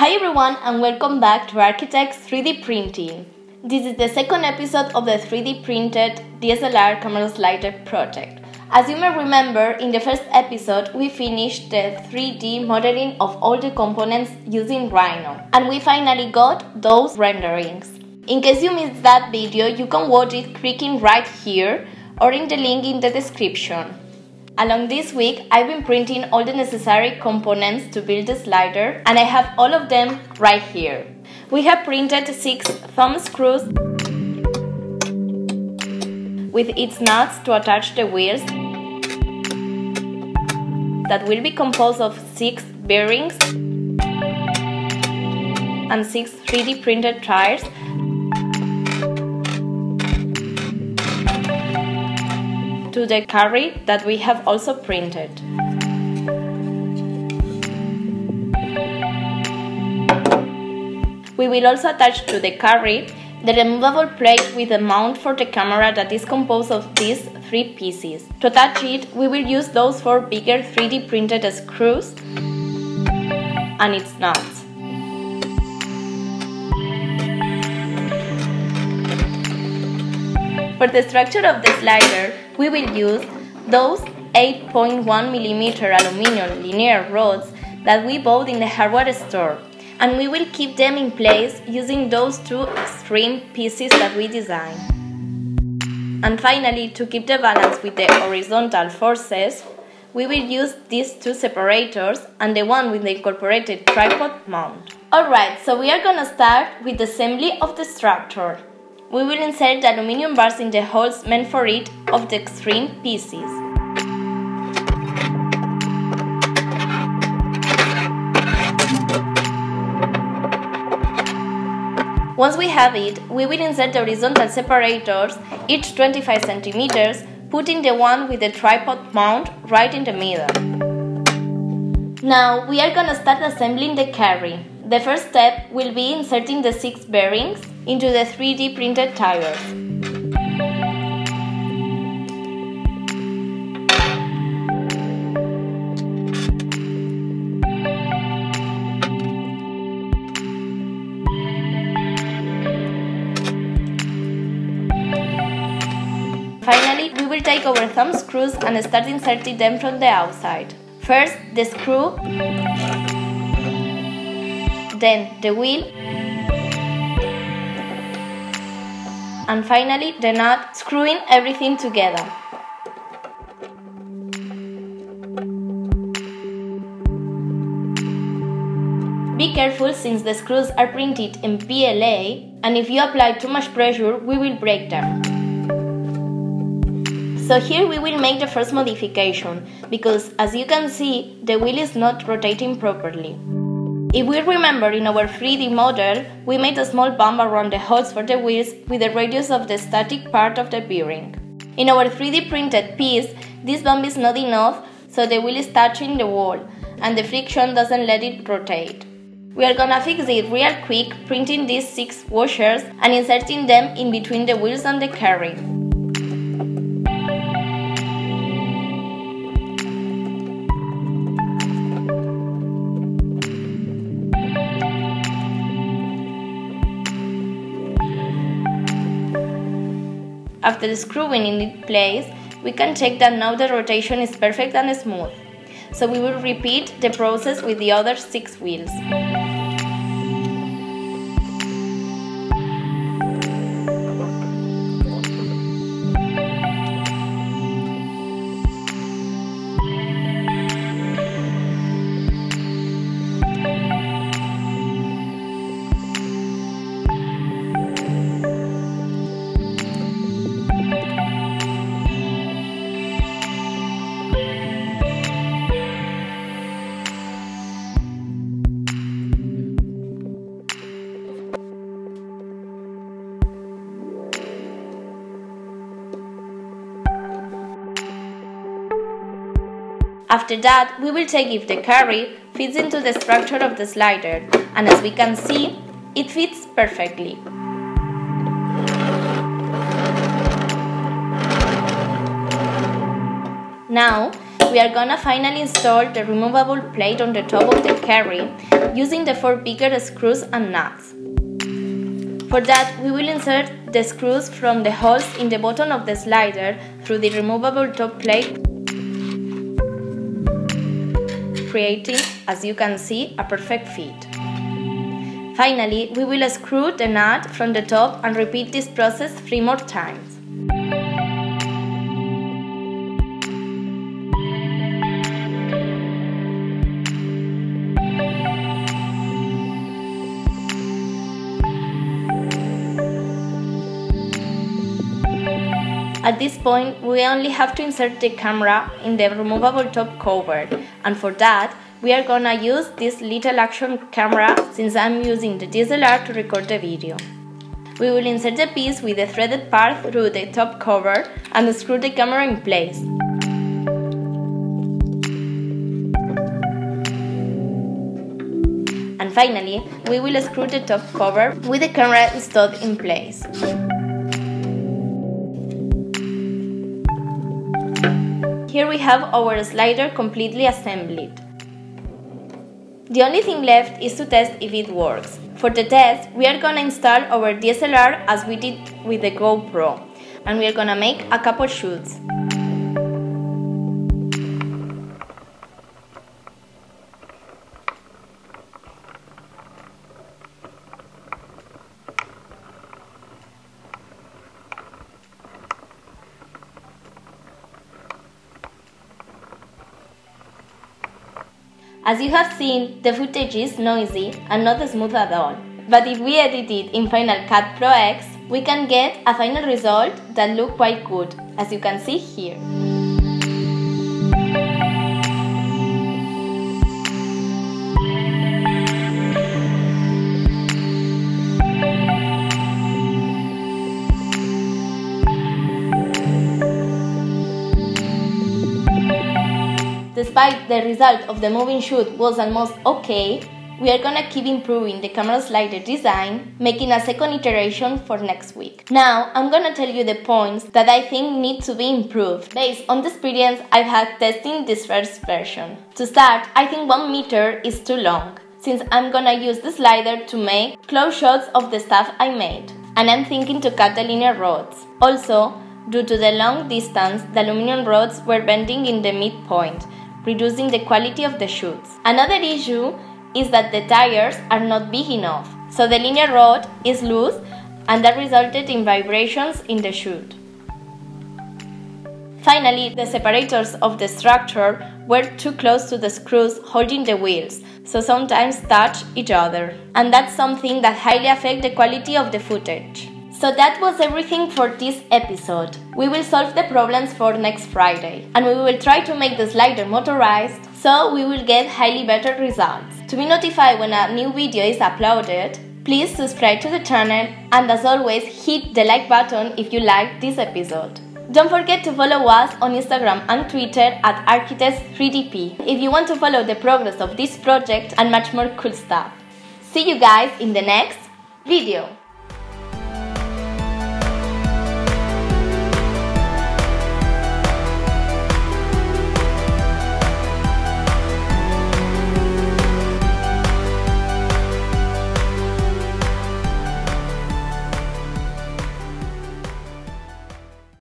Hi everyone and welcome back to Architects 3D printing. This is the second episode of the 3D printed DSLR camera slider project. As you may remember, in the first episode we finished the 3D modeling of all the components using Rhino, and we finally got those renderings. In case you missed that video, you can watch it clicking right here or in the link in the description. Along this week, I've been printing all the necessary components to build the slider, and I have all of them right here. We have printed 6 thumb screws with its nuts to attach the wheels that will be composed of 6 bearings and 6 3D printed tires. To the carry that we have also printed. We will also attach to the carry the removable plate with the mount for the camera that is composed of these 3 pieces. To attach it, we will use those 4 bigger 3D printed screws and its nuts. For the structure of the slider, we will use those 8.1mm aluminum linear rods that we bought in the hardware store, and we will keep them in place using those 2 extreme pieces that we designed. And finally, to keep the balance with the horizontal forces, we will use these 2 separators and the one with the incorporated tripod mount. Alright, so we are gonna start with the assembly of the structure. We will insert the aluminium bars in the holes meant for it of the extreme pieces. Once we have it, we will insert the horizontal separators, each 25 centimeters, putting the one with the tripod mount right in the middle. Now we are gonna start assembling the carry. The first step will be inserting the 6 bearings into the 3D printed tires. Finally, we will take our thumb screws and start inserting them from the outside. First, the screw. Then the wheel, and finally the nut, screwing everything together. Be careful since the screws are printed in PLA, and if you apply too much pressure we will break them. So here we will make the first modification, because as you can see the wheel is not rotating properly. If we remember, in our 3D model, we made a small bump around the holes for the wheels with the radius of the static part of the bearing. In our 3D printed piece, this bump is not enough, so the wheel is touching the wall and the friction doesn't let it rotate. We are gonna fix it real quick, printing these 6 washers and inserting them in between the wheels and the carry. After screwing in its place, we can check that now the rotation is perfect and smooth. So we will repeat the process with the other 6 wheels. After that, we will check if the carry fits into the structure of the slider, and as we can see, it fits perfectly. Now, we are gonna finally install the removable plate on the top of the carry using the four bigger screws and nuts. For that, we will insert the screws from the holes in the bottom of the slider through the removable top plate, creating, as you can see, a perfect fit. Finally, we will screw the nut from the top and repeat this process 3 more times. At this point, we only have to insert the camera in the removable top cover, and for that, we are gonna use this little action camera since I'm using the DSLR to record the video. We will insert the piece with the threaded part through the top cover and screw the camera in place. And finally, we will screw the top cover with the camera installed in place. Here we have our slider completely assembled. The only thing left is to test if it works. For the test, we are gonna install our DSLR as we did with the GoPro, and we are gonna make a couple shoots. As you have seen, the footage is noisy and not smooth at all. But if we edit it in Final Cut Pro X, we can get a final result that looks quite good, as you can see here. Despite the result of the moving shoot was almost okay, we are gonna keep improving the camera slider design, making a second iteration for next week. Now, I'm gonna tell you the points that I think need to be improved based on the experience I've had testing this first version. To start, I think 1 meter is too long, since I'm gonna use the slider to make close shots of the stuff I made, and I'm thinking to cut the linear rods. Also, due to the long distance, the aluminum rods were bending in the midpoint, reducing the quality of the shoots. Another issue is that the tires are not big enough, so the linear rod is loose and that resulted in vibrations in the shoot. Finally, the separators of the structure were too close to the screws holding the wheels, so sometimes touch each other. And that's something that highly affects the quality of the footage. So that was everything for this episode. We will solve the problems for next Friday, and we will try to make the slider motorized, so we will get highly better results. To be notified when a new video is uploaded, please subscribe to the channel, and as always, hit the like button if you liked this episode. Don't forget to follow us on Instagram and Twitter at Architects 3DP if you want to follow the progress of this project and much more cool stuff. See you guys in the next video!